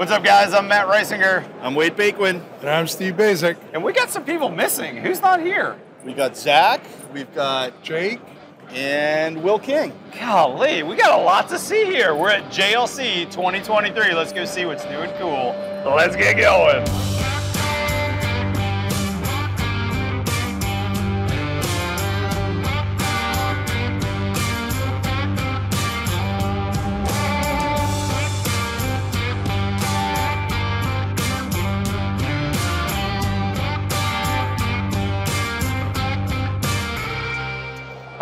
What's up, guys? I'm Matt Risinger. I'm Wade Bakwin. And I'm Steve Basic. And we got some people missing. Who's not here? We got Zach, we've got Jake, and Will King. Golly, we got a lot to see here. We're at JLC 2023. Let's go see what's new and cool. Let's get going.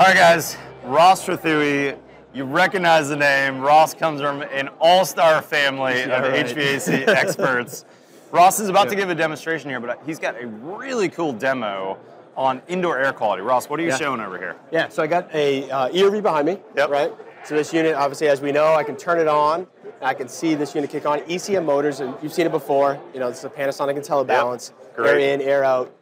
All right, guys, Ross Strathie, you recognize the name. Ross comes from an all-star family of HVAC experts. Ross is about to give a demonstration here, but he's got a really cool demo on indoor air quality. Ross, what are you showing over here? Yeah, so I got a ERV behind me, right? So this unit, obviously, as we know, I can turn it on. I can see this unit kick on. ECM motors, and you've seen it before. You know, this is a Panasonic IntelliBalance. Yep. Air in, air out.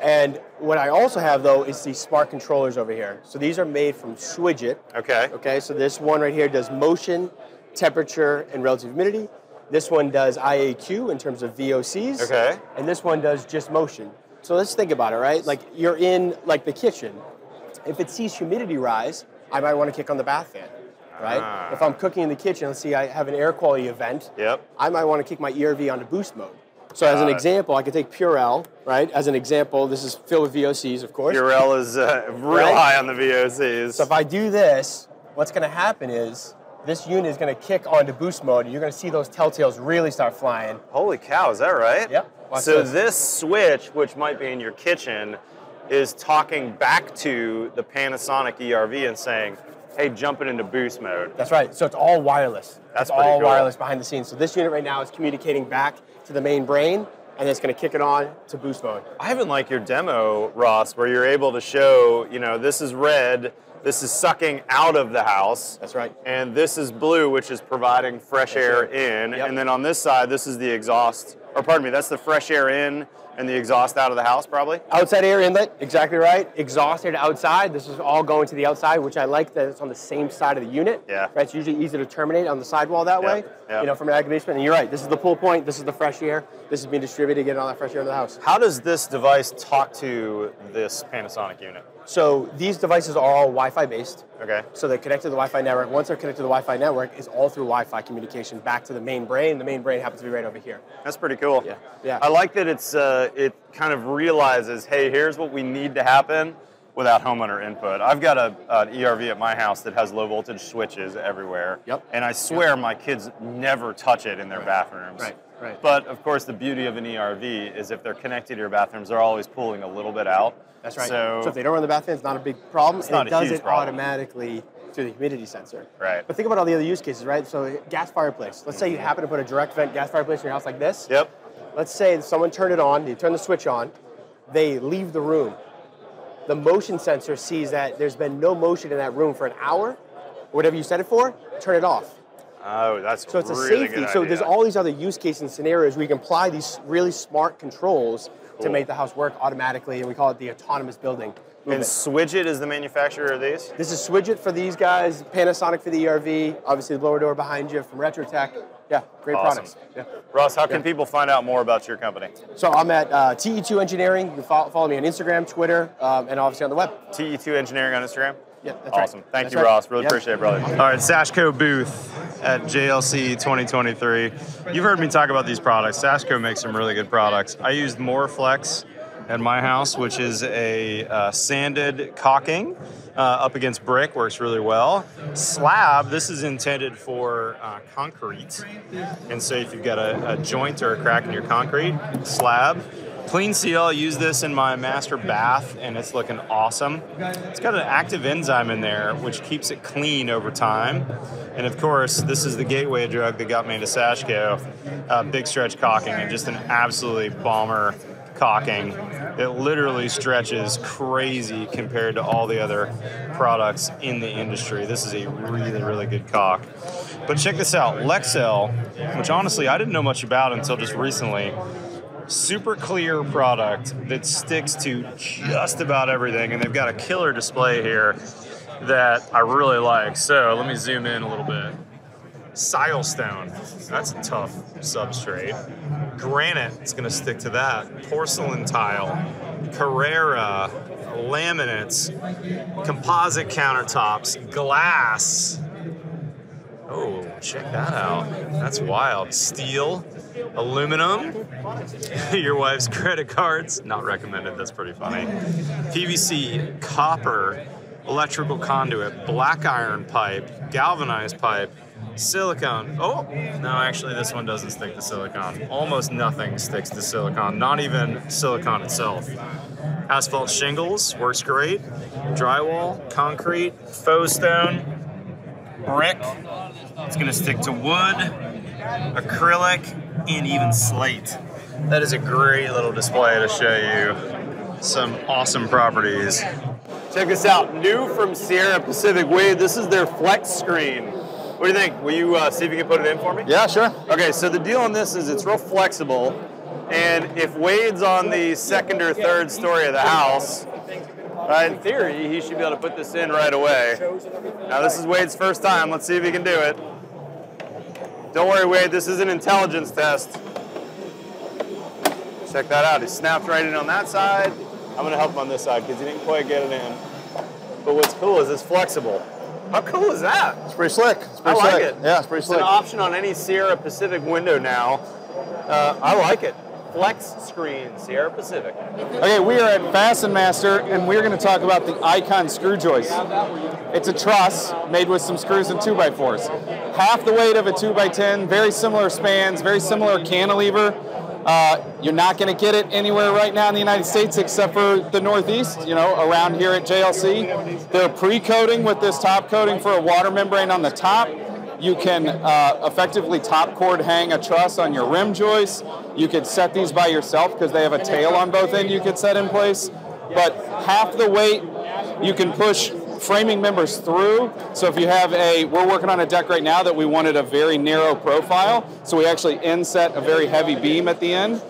And what I also have, though, is these smart controllers over here. So these are made from Swidget. Okay. Okay, so this one right here does motion, temperature, and relative humidity. This one does IAQ in terms of VOCs. Okay. And this one does just motion. So let's think about it, right? Like, you're in, like, the kitchen. If it sees humidity rise, I might want to kick on the bath fan, right? If I'm cooking in the kitchen, let's see, I have an air quality event. Yep. I might want to kick my ERV onto boost mode. So as an example, I could take Purell, right? As an example, this is filled with VOCs, of course. Purell is real high on the VOCs. So if I do this, what's going to happen is this unit is going to kick onto boost mode, and you're going to see those telltales really start flying. Holy cow, is that right? Yep. Watch so this switch, which might be in your kitchen, is talking back to the Panasonic ERV and saying, hey, jumping into boost mode. That's right. So it's all wireless. That's pretty cool. All wireless behind the scenes. So this unit right now is communicating back to the main brain, and it's going to kick it on to boost mode. I haven't liked your demo, Ross, where you're able to show, you know, this is red, this is sucking out of the house. That's right. And this is blue, which is providing fresh air in. Yep. And then on this side, this is the exhaust, or pardon me, that's the fresh air in and the exhaust out of the house, probably? Outside air inlet, exactly right. Exhaust air to outside, this is all going to the outside, which I like that it's on the same side of the unit. Yeah. Right, it's usually easy to terminate on the sidewall that way, you know, from an activation. And you're right, this is the pull point, this is the fresh air, this is being distributed, getting all that fresh air into the house. How does this device talk to this Panasonic unit? So these devices are all Wi-Fi based. Okay. So they're connected to the Wi-Fi network. Once they're connected to the Wi-Fi network, it's all through Wi-Fi communication back to the main brain. The main brain happens to be right over here. That's pretty cool. Yeah. Yeah. I like that it's it kind of realizes, hey, here's what we need to happen without homeowner input. I've got an ERV at my house that has low voltage switches everywhere. Yep. And I swear my kids never touch it in their bathrooms. Right. Right. But of course, the beauty of an ERV is if they're connected to your bathrooms, they're always pulling a little bit out. That's right. So if they don't run the bathroom, it's not a big problem. It's not a huge problem. It does it automatically through the humidity sensor. Right. But think about all the other use cases, right? So gas fireplace. Let's say you happen to put a direct vent gas fireplace in your house like this. Yep. Let's say someone turned it on. They turn the switch on. They leave the room. The motion sensor sees that there's been no motion in that room for an hour, whatever you set it for. Turn it off. Oh, that's so it's a really safety. So there's all these other use cases and scenarios where you can apply these really smart controls to make the house work automatically, and we call it the autonomous building movement. And Swidget is the manufacturer of these? This is Swidget for these guys, Panasonic for the ERV, obviously the blower door behind you from RetroTech. Yeah, great products. Yeah. Ross, how can people find out more about your company? So I'm at TE2 Engineering. You can follow me on Instagram, Twitter, and obviously on the web. TE2 Engineering on Instagram? Yeah, that's awesome. Right. Thank you, Ross. Really appreciate it, brother. All right, Sashco booth at JLC 2023. You've heard me talk about these products. Sashco makes some really good products. I used Moreflex at my house, which is a sanded caulking up against brick, works really well. Slab, this is intended for concrete. And so if you've got a joint or a crack in your concrete, slab. Clean Seal, I use this in my master bath, and it's looking awesome. It's got an active enzyme in there, which keeps it clean over time. And of course, this is the gateway drug that got me into Sashco, big stretch caulking, and just an absolutely bomber caulking that literally stretches crazy compared to all the other products in the industry. This is a really, really good caulk. But check this out, Lexel, which honestly I didn't know much about until just recently. Super clear product that sticks to just about everything, and they've got a killer display here that I really like. So let me zoom in a little bit. Silestone, that's a tough substrate. Granite, it's gonna stick to that. Porcelain tile, Carrara, laminates, composite countertops, glass. Oh, check that out. That's wild. Steel, aluminum, your wife's credit cards. Not recommended, that's pretty funny. PVC, copper, electrical conduit, black iron pipe, galvanized pipe, silicone. Oh, no, actually this one doesn't stick to silicone. Almost nothing sticks to silicone, not even silicone itself. Asphalt shingles, works great. Drywall, concrete, faux stone, brick. It's gonna stick to wood, acrylic, and even slate. That is a great little display to show you some awesome properties. Check this out, new from Sierra Pacific, Wade. This is their Flex Screen. What do you think? Will you see if you can put it in for me? Yeah, sure. Okay, so the deal on this is it's real flexible, and if Wade's on the second or third story of the house, in theory, he should be able to put this in right away. Now, this is Wade's first time. Let's see if he can do it. Don't worry, Wade. This is an intelligence test. Check that out. He snapped right in on that side. I'm going to help him on this side because he didn't quite get it in. But what's cool is it's flexible. How cool is that? It's pretty slick. It's pretty slick. I like it. Yeah, it's pretty slick. It's an option on any Sierra Pacific window now. I like it. Flex Screen, Sierra Pacific. Okay, we are at FastenMaster, and we're going to talk about the Icon screw joist. It's a truss made with some screws and 2x4s. Half the weight of a 2x10, very similar spans, very similar cantilever. You're not going to get it anywhere right now in the United States except for the Northeast, you know, around here at JLC. They're pre-coating with this top coating for a water membrane on the top. You can effectively top cord hang a truss on your rim joist. You could set these by yourself because they have a tail on both ends you could set in place. But half the weight, you can push framing members through. So if you have a, we're working on a deck right now that we wanted a very narrow profile. So we actually inset a very heavy beam at the end.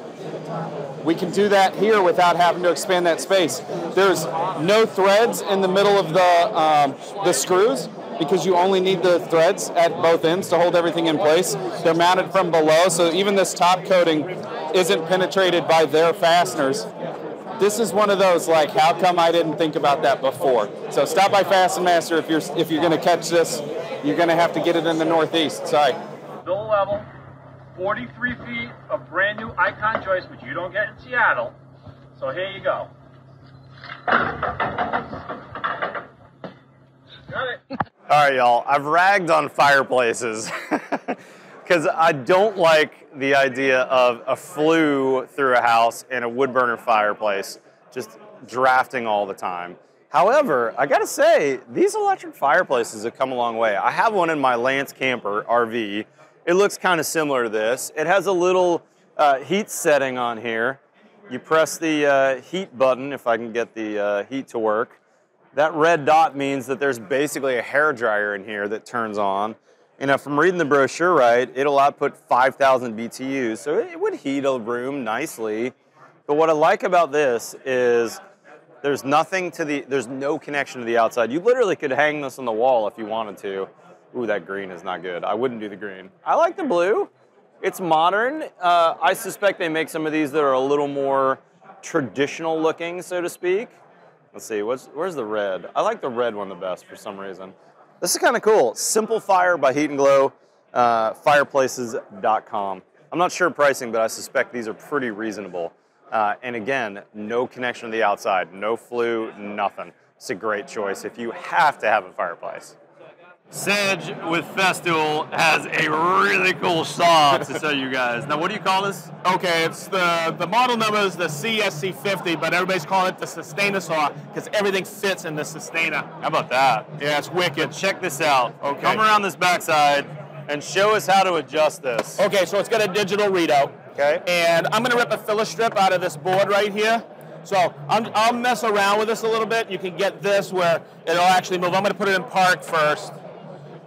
We can do that here without having to expand that space. There's no threads in the middle of the screws, because you only need the threads at both ends to hold everything in place. They're mounted from below, so even this top coating isn't penetrated by their fasteners. This is one of those, like, how come I didn't think about that before? So stop by FastenMaster if you're going to catch this. You're going to have to get it in the Northeast. Sorry. Bill level, 43 feet of brand new Icon joist, which you don't get in Seattle. So here you go. Got it. All right, y'all, I've ragged on fireplaces because I don't like the idea of a flue through a house and a wood burner fireplace just drafting all the time. However, I gotta say, these electric fireplaces have come a long way. I have one in my Lance Camper RV. It looks kind of similar to this. It has a little heat setting on here. You press the heat button, if I can get the heat to work. That red dot means that there's basically a hairdryer in here that turns on. And if I'm reading the brochure right, it'll output 5,000 BTUs, so it would heat a room nicely. But what I like about this is there's nothing to the, there's no connection to the outside. You literally could hang this on the wall if you wanted to. Ooh, that green is not good. I wouldn't do the green. I like the blue. It's modern. I suspect they make some of these that are a little more traditional looking, so to speak. Let's see, where's the red? I like the red one the best for some reason. This is kind of cool. Simple Fire by Heat and Glow, fireplaces.com. I'm not sure pricing, but I suspect these are pretty reasonable. And again, no connection to the outside, no flue, nothing. It's a great choice if you have to have a fireplace. Sedge with Festool has a really cool saw to sell you guys. Now, what do you call this? Okay, it's the model number is the CSC50, but everybody's calling it the Sustaina saw because everything fits in the Sustaina. How about that? Yeah, it's wicked. But check this out. Okay. Come around this backside and show us how to adjust this. Okay, so it's got a digital readout. Okay. And I'm going to rip a filler strip out of this board right here. So I'll mess around with this a little bit. You can get this where it'll actually move. I'm going to put it in park first.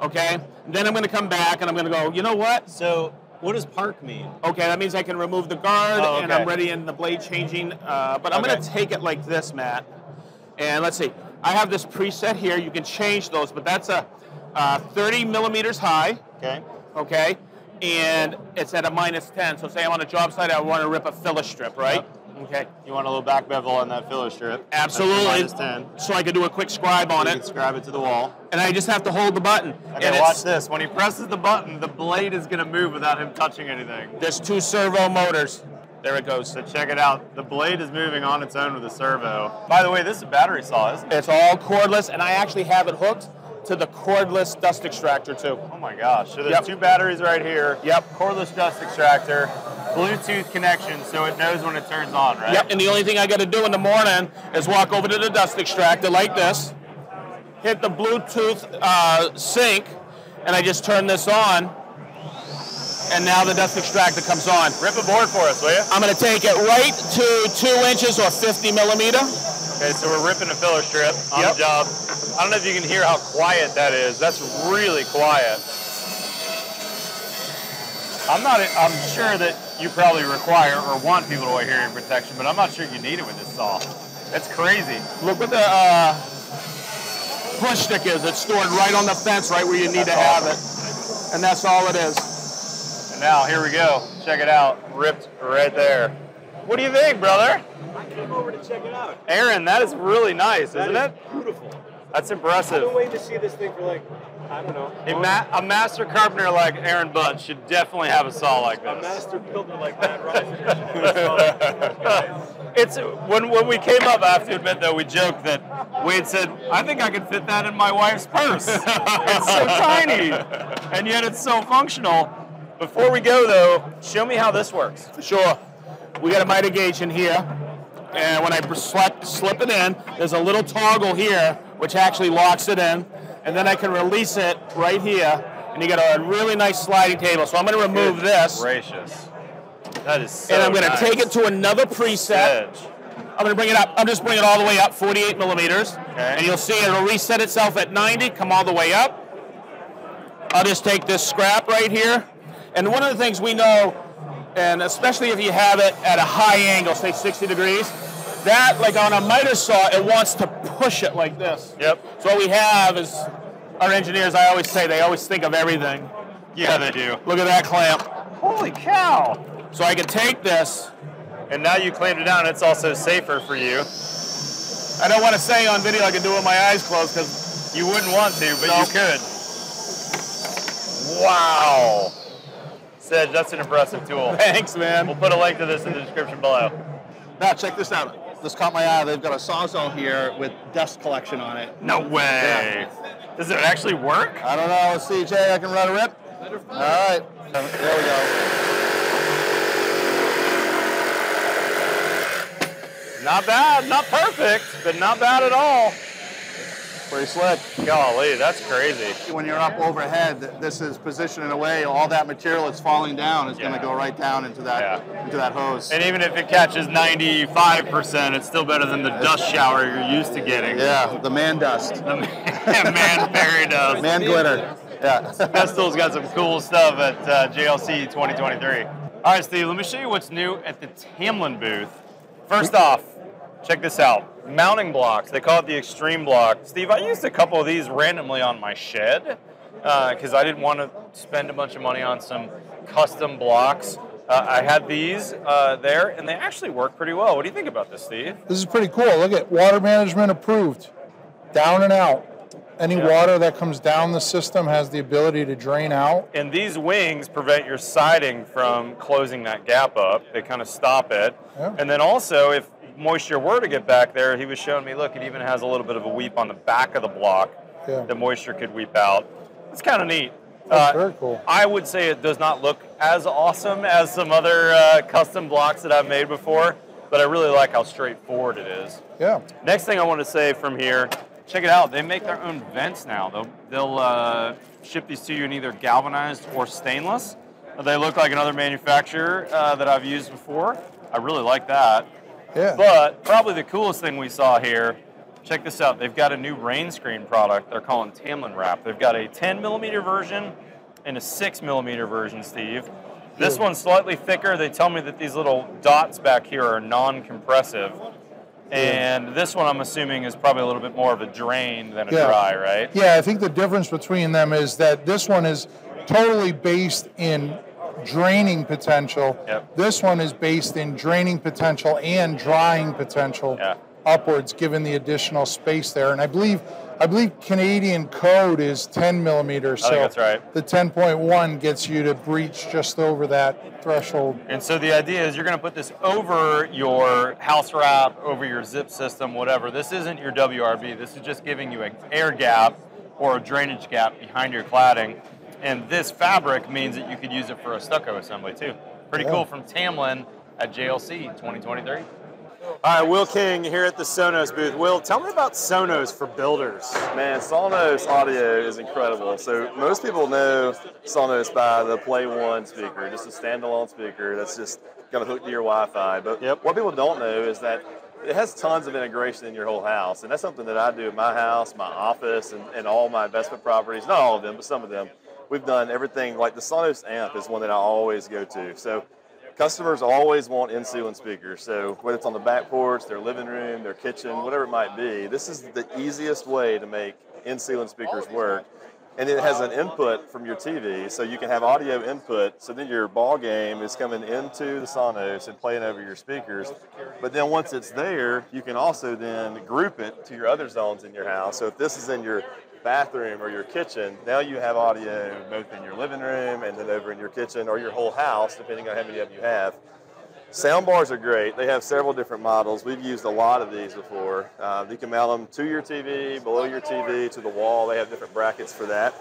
Okay, then I'm going to come back and I'm going to go, you know what? So what does park mean? Okay, that means I can remove the guard and I'm ready in the blade changing. But I'm going to take it like this, Matt. And let's see, I have this preset here. You can change those, but that's a 30 millimeters high, okay, okay? And it's at a -10. So say I'm on a job site, I want to rip a filler strip, right? Yep. Okay. You want a little back bevel on that filler strip. Absolutely. -10. So I can do a quick scribe on it. You can scribe it to the wall. And I just have to hold the button. Okay, and watch this. When he presses the button, the blade is going to move without him touching anything. There's 2 servo motors. There it goes. So check it out. The blade is moving on its own with the servo. By the way, this is a battery saw, isn't it? It's all cordless, and I actually have it hooked to the cordless dust extractor too. Oh my gosh. So there's 2 batteries right here. Yep. Cordless dust extractor. Bluetooth connection, so it knows when it turns on, right? Yep, and the only thing I gotta do in the morning is walk over to the dust extractor like this, hit the Bluetooth sync, and I just turn this on, and now the dust extractor comes on. Rip a board for us, will you? I'm gonna take it right to 2 inches or 50 millimeter. Okay, so we're ripping a filler strip on the job. I don't know if you can hear how quiet that is. That's really quiet. I'm sure that you probably require or want people to wear hearing protection, but I'm not sure you need it with this saw. That's crazy. Look what the push stick is. It's stored right on the fence, right where you need to have it. And that's all it is. And now, here we go. Check it out. Ripped right there. What do you think, brother? I came over to check it out. Aaron, that is really nice, isn't it? Beautiful. That's impressive. I've been waiting to see this thing for like, I don't know. A master carpenter like Aaron Butt should definitely have a saw like this. A master builder like Matt Risinger. When we came up, I have to admit, though, we joked that Wade said, I think I could fit that in my wife's purse. It's so tiny, and yet it's so functional. Before we go, though, show me how this works. Sure. We got a miter gauge in here, and when I slip it in, there's a little toggle here, which actually locks it in. And then I can release it right here, and you got a really nice sliding table. So I'm going to remove this. Gracious, that is so. And I'm going to take it to another preset. Edge. I'm going to bring it up. I'm just bringing it all the way up, 48 millimeters, and you'll see it'll reset itself at 90. Come all the way up. I'll just take this scrap right here, and one of the things we know, and especially if you have it at a high angle, say 60 degrees. That, like on a miter saw, it wants to push it like this. Yep. So what we have is, our engineers, I always say, they always think of everything. Yeah, they do. Look at that clamp. Holy cow. So I can take this. And now you clamped it down, it's also safer for you. I don't want to say on video I can do it with my eyes closed, because you wouldn't want to, but you could. Wow. Sedge, that's an impressive tool. Thanks, man. We'll put a link to this in the description below. Now check this out. This caught my eye. They've got a sawzall here with dust collection on it. No way. Yeah. Does it actually work? I don't know. Let's see, Jay. I can run a rip. All right. There we go. Not bad. Not perfect, but not bad at all. Pretty slick. Golly, that's crazy. When you're up overhead, this is positioned in a way all that material that's falling down is going to go right down into that hose. And even if it catches 95%, it's still better than the dust shower you're used to getting. Yeah, the man dust. The man fairy dust. Man glitter. Yeah. Festool's got some cool stuff at JLC 2023. All right, Steve, let me show you what's new at the Tamlin booth. First off, check this out. Mounting blocks, they call it the extreme block. Steve, I used a couple of these randomly on my shed because I didn't want to spend a bunch of money on some custom blocks. I had these there, and they actually work pretty well. What do you think about this, Steve? This is pretty cool. Look at water management approved, down and out. Any water that comes down the system has the ability to drain out. And these wings prevent your siding from closing that gap up. They kind of stop it. Yeah. And then also, if moisture were to get back there, he was showing me, look, it even has a little bit of a weep on the back of the block. Yeah. The moisture could weep out. It's kind of neat. That's very cool. I would say it does not look as awesome as some other custom blocks that I've made before, but I really like how straightforward it is. Yeah. Next thing I want to say from here, check it out. They make their own vents now. They'll ship these to you in either galvanized or stainless. They look like another manufacturer that I've used before. I really like that. Yeah. But probably the coolest thing we saw here, check this out. They've got a new rain screen product they're calling Tamlin Wrap. They've got a 10 millimeter version and a 6 millimeter version, Steve. This one's slightly thicker. They tell me that these little dots back here are non-compressive. And this one, I'm assuming, is probably a little bit more of a drain than a dry, right? Yeah, I think the difference between them is that this one is totally based in draining potential. Yep. This one is based in draining potential and drying potential upwards, given the additional space there. And I believe Canadian code is 10 millimeters, so that's right. The 10.1 gets you to breach just over that threshold. And so the idea is you're going to put this over your house wrap, over your zip system, whatever. This isn't your WRB. This is just giving you an air gap or a drainage gap behind your cladding. And this fabric means that you could use it for a stucco assembly too. Pretty cool from Tamlin at JLC 2023. All right, Will King here at the Sonos booth. Will, tell me about Sonos for builders. Man, Sonos audio is incredible. So most people know Sonos by the Play One speaker, just a standalone speaker that's just gonna hook to your Wi-Fi. But what people don't know is that it has tons of integration in your whole house. And that's something that I do in my house, my office, and all my investment properties. Not all of them, but some of them. We've done everything, like the Sonos amp is one that I always go to. So customers always want in-ceiling speakers. So whether it's on the back porch, their living room, their kitchen, whatever it might be, this is the easiest way to make in-ceiling speakers work. And it has an input from your TV, so you can have audio input, so then your ball game is coming into the Sonos and playing over your speakers. But then once it's there, you can also then group it to your other zones in your house. So if this is in your bathroom or your kitchen, now you have audio both in your living room and then over in your kitchen or your whole house, depending on how many of you have. Sound bars are great. They have several different models. We've used a lot of these before. You can mount them to your TV, below your TV, to the wall. They have different brackets for that.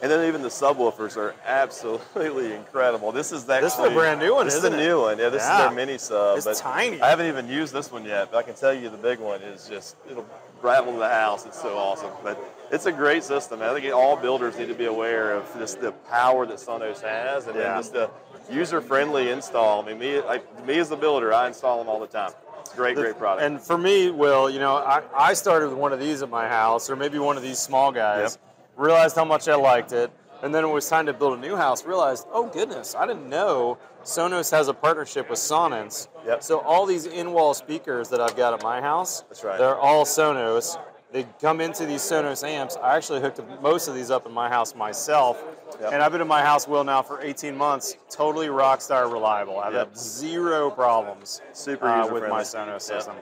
And then even the subwoofers are absolutely incredible. This is actually... This is a brand new one, isn't it? This is a new one. Yeah, this is their mini sub. It's tiny. I haven't even used this one yet, but I can tell you the big one is just... it'll rattle the house. It's so awesome. But it's a great system. I think all builders need to be aware of just the power that Sonos has and then just the... user-friendly install. I mean, me as the builder, I install them all the time. It's a great product. And for me, Will, you know, I started with one of these at my house, or maybe one of these small guys, realized how much I liked it, and then when it was time to build a new house, realized, oh goodness, I didn't know Sonos has a partnership with Sonance. Yep. So all these in-wall speakers that I've got at my house, they're all Sonos. They come into these Sonos amps. I actually hooked most of these up in my house myself. Yep. And I've been in my house, Will, now for 18 months. Totally rock star reliable. I've had zero problems with my Sonos system.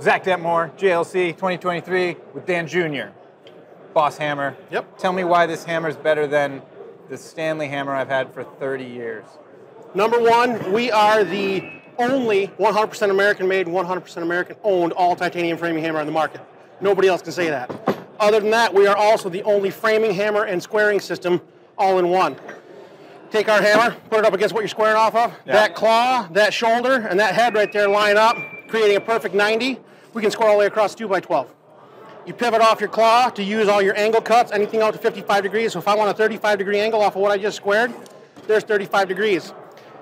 Zach Detmore, JLC 2023 with Dan Jr. Boss hammer. Yep. Tell me why this hammer is better than the Stanley hammer I've had for 30 years. Number one, we are the only 100% American-made, 100% American-owned all-titanium framing hammer on the market. Nobody else can say that. Other than that, we are also the only framing hammer and squaring system all in one. Take our hammer, put it up against what you're squaring off of. Yeah. That claw, that shoulder, and that head right there line up, creating a perfect 90. We can square all the way across 2x12. You pivot off your claw to use all your angle cuts, anything out to 55 degrees. So if I want a 35 degree angle off of what I just squared, there's 35 degrees.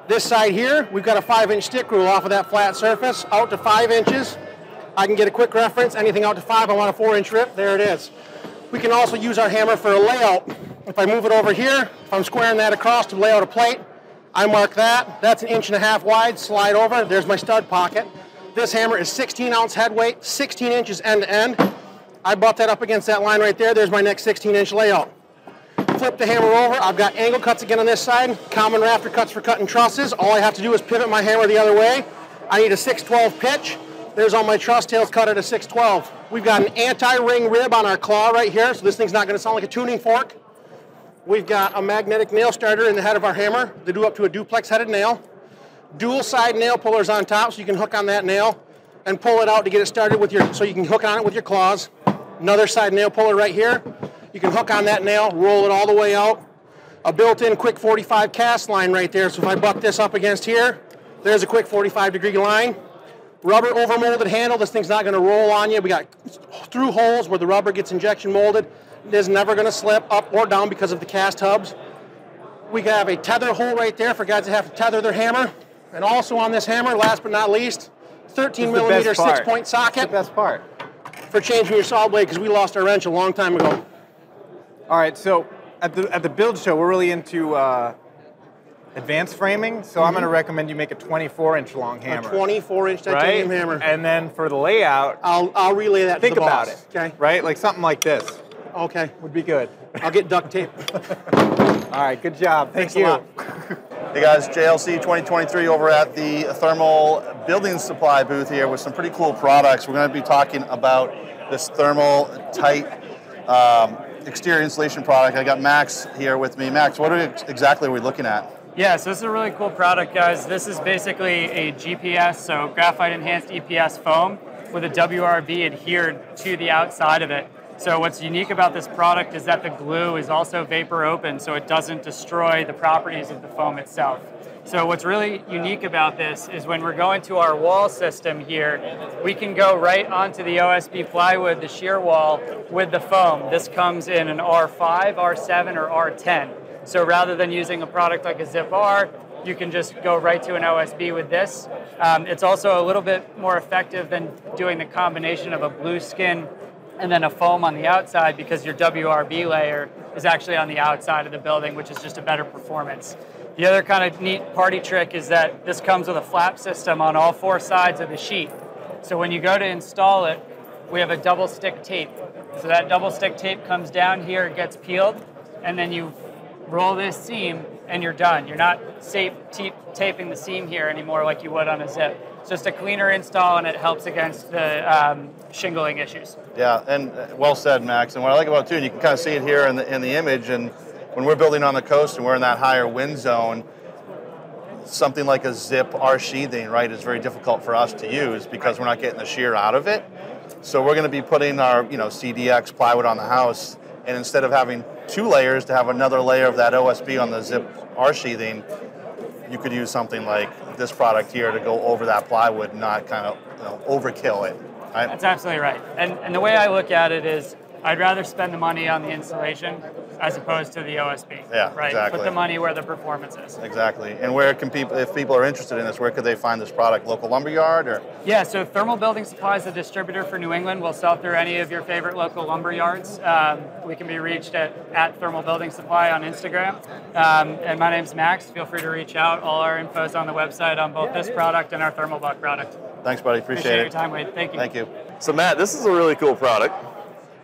This side here, we've got a 5-inch stick rule off of that flat surface, out to 5 inches. I can get a quick reference, anything out to 5, I want a 4-inch rip, there it is. We can also use our hammer for a layout. If I move it over here, if I'm squaring that across to lay out a plate, I mark that, that's 1.5 inches wide, slide over, there's my stud pocket. This hammer is 16-ounce head weight, 16 inches end to end. I butt that up against that line right there, there's my next 16-inch layout. Flip the hammer over, I've got angle cuts again on this side, common rafter cuts for cutting trusses, all I have to do is pivot my hammer the other way. I need a 6/12 pitch. There's all my truss tails cut at a 6/12. We've got an anti-ring rib on our claw right here, so this thing's not going to sound like a tuning fork. We've got a magnetic nail starter in the head of our hammer. They do up to a duplex headed nail. Dual side nail pullers on top, so you can hook on that nail and pull it out to get it started with your, so you can hook on it with your claws. Another side nail puller right here. You can hook on that nail, roll it all the way out. A built-in quick 45 cast line right there, so if I buck this up against here, there's a quick 45 degree line. Rubber overmolded handle, this thing's not gonna roll on you. We got through holes where the rubber gets injection molded. It is never gonna slip up or down because of the cast hubs. We have a tether hole right there for guys that have to tether their hammer. And also on this hammer, last but not least, 13 millimeter 6-point socket. That's the best part. For changing your saw blade, because we lost our wrench a long time ago. All right, so at the build show, we're really into advanced framing, so I'm going to recommend you make a 24-inch long hammer. A 24-inch titanium hammer. And then for the layout, I'll relay that to the boss. Think about it, okay? Right, like something like this. Okay, would be good. I'll get duct tape. All right, good job. Thanks a lot. Hey guys, JLC 2023 over at the Thermal Building Supply booth here with some pretty cool products. We're going to be talking about this thermal tight exterior insulation product. I got Max here with me. Max, what exactly are we looking at? Yeah, so this is a really cool product, guys. This is basically a GPS, so graphite enhanced EPS foam with a WRV adhered to the outside of it. So what's unique about this product is that the glue is also vapor open, so it doesn't destroy the properties of the foam itself. So what's really unique about this is when we're going to our wall system here, we can go right onto the OSB plywood, the shear wall, with the foam. This comes in an R5, R7, or R10. So rather than using a product like a Zip-R, you can just go right to an OSB with this. It's also a little bit more effective than doing the combination of a blue skin and then a foam on the outside, because your WRB layer is actually on the outside of the building, which is just a better performance. The other kind of neat party trick is that this comes with a flap system on all four sides of the sheet. So when you go to install it, we have a double stick tape. So that double stick tape comes down here, gets peeled, and then you roll this seam and you're done. You're not taping the seam here anymore like you would on a Zip. It's just a cleaner install, and it helps against the shingling issues. Yeah, and well said, Max. And what I like about it too, and you can kind of see it here in the image, and when we're building on the coast and we're in that higher wind zone, something like a Zip-R sheathing, right, is very difficult for us to use because we're not getting the shear out of it. So we're going to be putting our CDX plywood on the house, and instead of having two layers, to have another layer of that OSB on the Zip-R sheathing, you could use something like this product here to go over that plywood and not kind of overkill it. Right? That's absolutely right. And the way I look at it is, I'd rather spend the money on the insulation as opposed to the OSB. Yeah, right? Exactly. Put the money where the performance is. Exactly. And where can people, if people are interested in this, where could they find this product? Local lumberyard or? Yeah, so Thermal Building Supply is a distributor for New England. We'll sell through any of your favorite local lumberyards. We can be reached at Thermal Building Supply on Instagram. And my name's Max. Feel free to reach out. All our info's on the website on both this product and our Thermal Buck product. Thanks, buddy. Appreciate it. Appreciate your time, Wade. Thank you. Thank you. So Matt, this is a really cool product.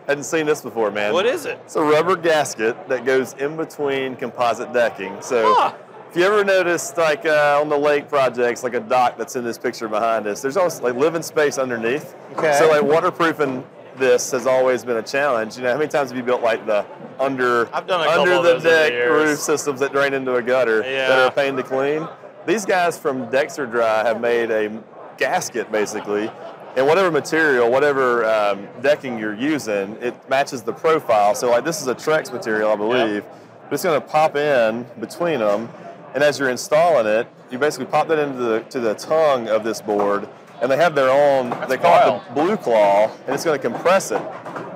Hadn't seen this before, man. What is it? It's a rubber gasket that goes in between composite decking. So if you ever noticed, like on the lake projects, like a dock that's in this picture behind us, there's always like living space underneath. Okay. So like waterproofing this has always been a challenge. You know, how many times have you built like the under the deck roof systems that drain into a gutter that are a pain to clean? These guys from Dexerdry have made a gasket basically. And whatever material, whatever decking you're using, it matches the profile. So like this is a Trex material, I believe. But it's gonna pop in between them. And as you're installing it, you basically pop that into the tongue of this board. And they have their own, they call it the blue claw, and it's gonna compress it.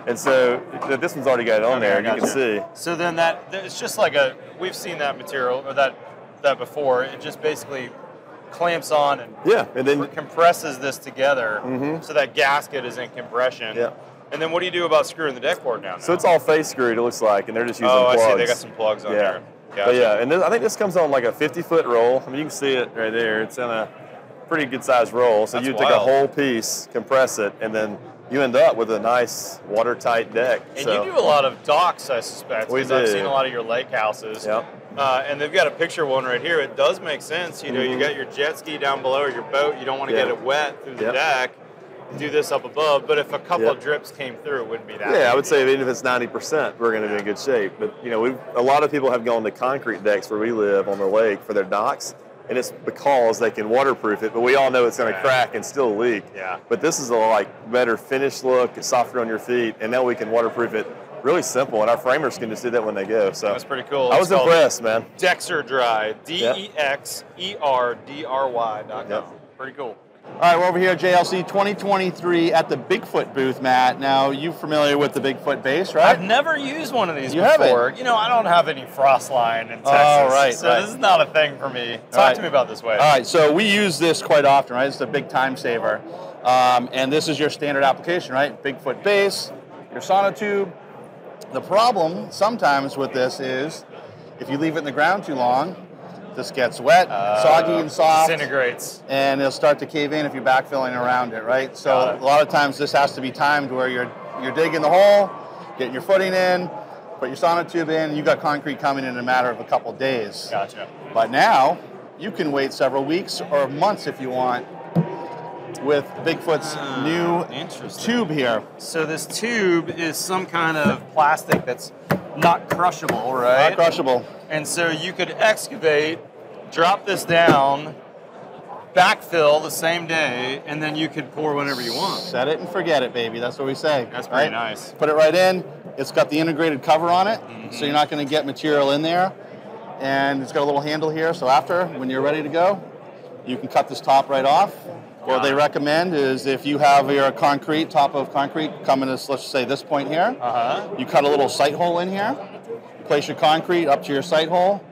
And so this one's already got it on there, and you can see. So then that, it's just like a, we've seen that material, or that before, it just basically clamps on and then compresses this together, so that gasket is in compression. Yeah. And then what do you do about screwing the deck board down? So it's all face screwed, it looks like, and they're just using plugs. Oh, I see. They got some plugs on there. Gotcha. But yeah, and I think this comes on like a 50-foot roll. I mean, you can see it right there. It's in a pretty good-sized roll. So you take a whole piece, compress it, and then you end up with a nice watertight deck. And you do a lot of docks, I suspect, because I've seen a lot of your lake houses. Yep. And they've got a picture one right here. It does make sense. You know, you got your jet ski down below or your boat. You don't want to get it wet through the deck. Do this up above. But if a couple of drips came through, it wouldn't be that. Yeah, I would say even if it's 90%, we're going to be in good shape. But, you know, a lot of people have gone to concrete decks where we live on the lake for their docks. And it's because they can waterproof it, but we all know it's going to crack and still leak. Yeah. But this is a better finished look. It's softer on your feet, and now we can waterproof it. Really simple, and our framers can just do that when they go. So that's pretty cool. I was impressed, man. Dexerdry, DEXERDRY.com. Yep. Pretty cool. All right, we're over here at JLC 2023 at the Bigfoot booth, Matt. Now, you're familiar with the Bigfoot base, right? I've never used one of these before. You know, I don't have any frost line in Texas, this is not a thing for me. Talk to me about this, Wade. All right, so we use this quite often, right? It's a big time saver. And this is your standard application, right? Bigfoot base, your sonotube. The problem sometimes with this is if you leave it in the ground too long, this gets wet, soggy and soft. Disintegrates. And it'll start to cave in if you're backfilling around it, right? So a lot of times this has to be timed where you're digging the hole, getting your footing in, Put your sonotube in, you got concrete coming in a matter of a couple of days. Gotcha. But now, you can wait several weeks or months if you want with Bigfoot's new tube here. So this tube is some kind of plastic that's not crushable, right? Not crushable. And so you could excavate, drop this down, backfill the same day, and then you could pour whenever you want. Set it and forget it, baby. That's what we say. That's pretty nice. Put it right in. It's got the integrated cover on it, so you're not going to get material in there. And it's got a little handle here, so after, when you're ready to go, you can cut this top right off. What they recommend is if you have your concrete, top of concrete, coming to, let's say, this point here, you cut a little sight hole in here, place your concrete up to your sight hole,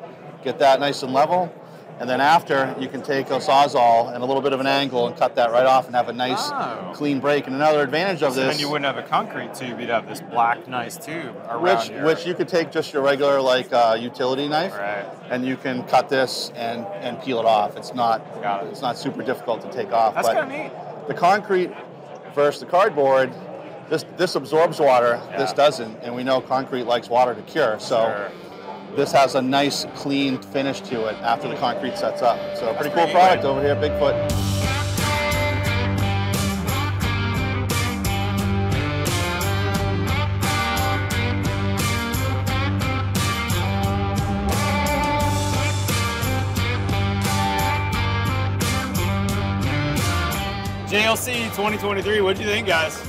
get that nice and level, and then after, you can take a Sawzall and a little bit of an angle and cut that right off and have a nice, clean break. And another advantage of this... And you wouldn't have a concrete tube, you'd have this black, nice tube around here. Which you could take just your regular, like, utility knife, and you can cut this and peel it off. It's not, it's not super difficult to take off. That's kind of neat. The concrete versus the cardboard, this absorbs water, this doesn't. And we know concrete likes water to cure, so... This has a nice, clean finish to it after the concrete sets up. So a pretty cool product over here, Bigfoot. JLC 2023, what'd you think, guys?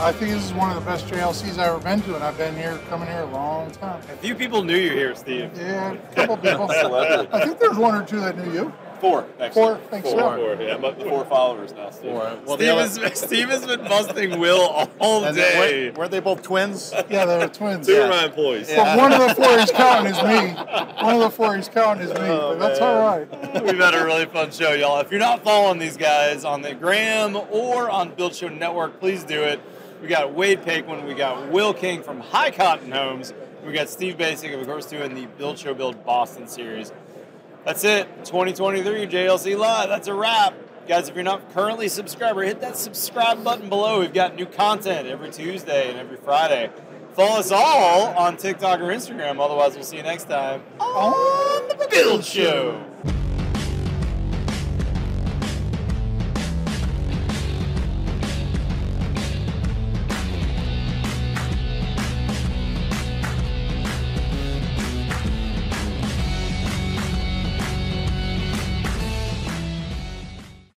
I think this is one of the best JLCs I've ever been to, and I've been here, coming here a long time. A few people knew you here, Steve. Yeah, a couple people. I think there's one or two that knew you. Four, yeah, but four followers now, Steve. Well, Steve has been busting Will all day. Weren't they both twins? Yeah, they were twins. Two are my employees. Yeah. But one of the four he's counting is me. Oh, but that's all right. We've had a really fun show, y'all. If you're not following these guys on the Gram or on Build Show Network, please do it. We got Wade Bakwin, we got Will King from High Cotton Homes, we got Steve Basic, of course, doing the Build Show Build Boston series. That's it, 2023 JLC Live, that's a wrap. Guys, if you're not currently a subscriber, hit that subscribe button below. We've got new content every Tuesday and every Friday. Follow us all on TikTok or Instagram, otherwise we'll see you next time on The Build Show.